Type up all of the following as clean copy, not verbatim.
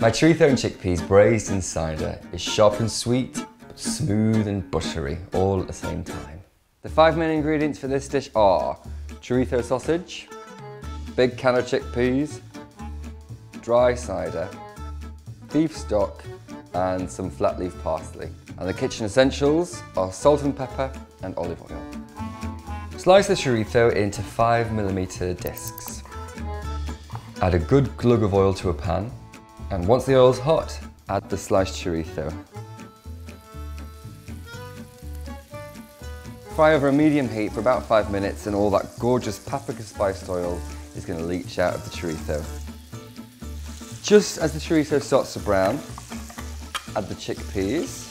My tree-thorn chickpeas braised in cider is sharp and sweet, but smooth and buttery all at the same time. The five main ingredients for this dish are chorizo sausage, big can of chickpeas, dry cider, beef stock, and some flat leaf parsley. And the kitchen essentials are salt and pepper and olive oil. Slice the chorizo into 5mm discs. Add a good glug of oil to a pan, and once the oil's hot, add the sliced chorizo. Fry over a medium heat for about 5 minutes, and all that gorgeous paprika spiced oil is going to leach out of the chorizo. Just as the chorizo starts to brown, add the chickpeas.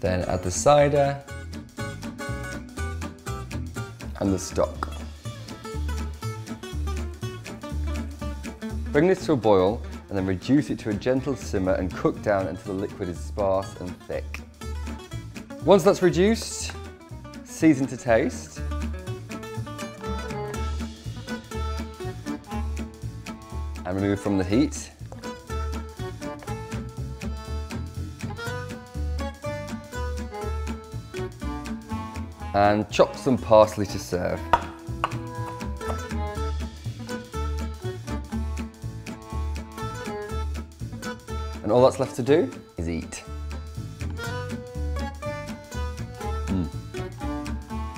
Then add the cider and the stock. Bring this to a boil and then reduce it to a gentle simmer and cook down until the liquid is sparse and thick. Once that's reduced, season to taste. And remove from the heat. And chop some parsley to serve. And all that's left to do is eat.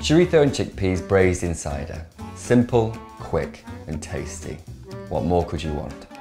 Chorizo and chickpeas braised in cider. Simple, quick, and tasty. What more could you want?